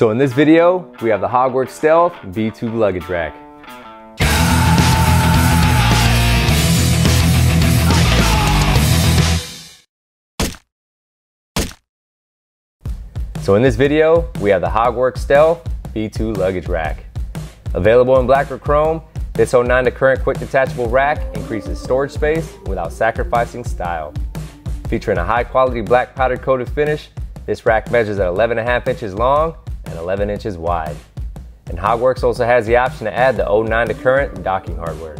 So in this video, we have the HogWorkz Stealth B2 luggage rack. Available in black or chrome, this 09 to current quick detachable rack increases storage space without sacrificing style. Featuring a high quality black powder coated finish, this rack measures at 11.5 inches long and 11 inches wide. And HogWorkz also has the option to add the 09 to current docking hardware.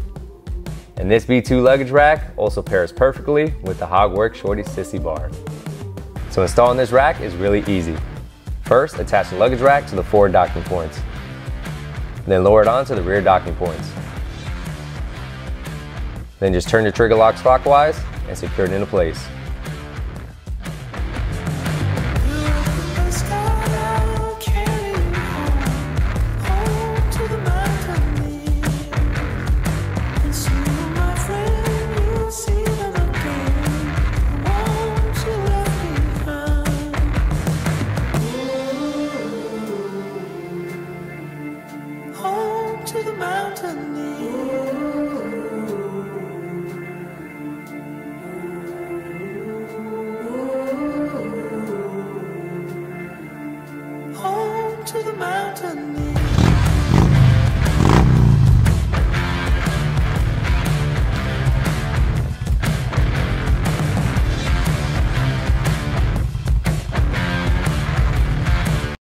And this B2 luggage rack also pairs perfectly with the HogWorkz Shorty Sissy bar. So installing this rack is really easy. First, attach the luggage rack to the forward docking points. Then lower it onto the rear docking points. Then just turn your trigger locks clockwise and secure it into place.